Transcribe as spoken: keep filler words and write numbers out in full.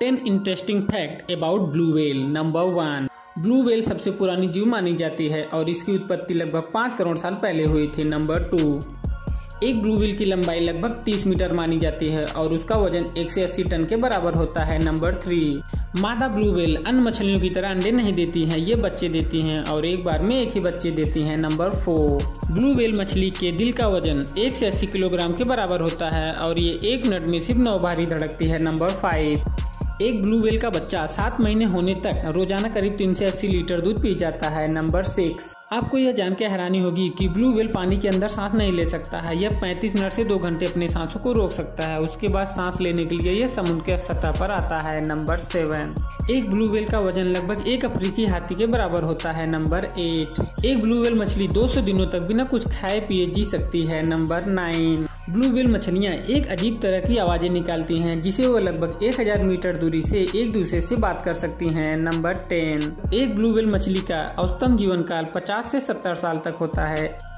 Ten interesting fact about blue whale. Number one, blue whale सबसे पुरानी जीव मानी जाती है और इसकी उत्पत्ति लगभग पाँच करोड़ साल पहले हुई थी। नंबर टू, एक ब्लू व्हेल की लंबाई लगभग तीस मीटर मानी जाती है और उसका वजन एक सौ अस्सी टन के बराबर होता है। नंबर थ्री, मादा ब्लू व्हेल अन्य मछलियों की तरह अंडे नहीं देती हैं, ये बच्चे देती हैं और एक बार में एक ही बच्चे देती हैं। नंबर फोर, ब्लू व्हेल मछली के दिल का वजन एक से अस्सी किलोग्राम के बराबर होता है और ये एक मिनट में सिर्फ नौ बारी धड़कती है। नंबर फाइव, एक ब्लू व्हेल का बच्चा सात महीने होने तक रोजाना करीब तीन से अस्सी लीटर दूध पी जाता है। नंबर सिक्स, आपको यह जानकर हैरानी होगी कि ब्लू व्हेल पानी के अंदर सांस नहीं ले सकता है। यह पैंतीस मिनट से दो घंटे अपने सांसों को रोक सकता है, उसके बाद सांस लेने के लिए यह समुद्र के सतह पर आता है। नंबर सेवन, एक ब्लू व्हेल का वजन लगभग एक अफ्रीकी हाथी के बराबर होता है। नंबर एट, एक ब्लू व्हेल मछली दो सौ दिनों तक बिना कुछ खाए पिए जी सकती है। नंबर नाइन, ब्लू व्हेल मछलियाँ एक अजीब तरह की आवाजें निकालती हैं जिसे वो लगभग एक हज़ार मीटर दूरी से एक दूसरे से बात कर सकती हैं। नंबर टेन, एक ब्लू व्हेल मछली का औसतन जीवन काल पचास से सत्तर साल तक होता है।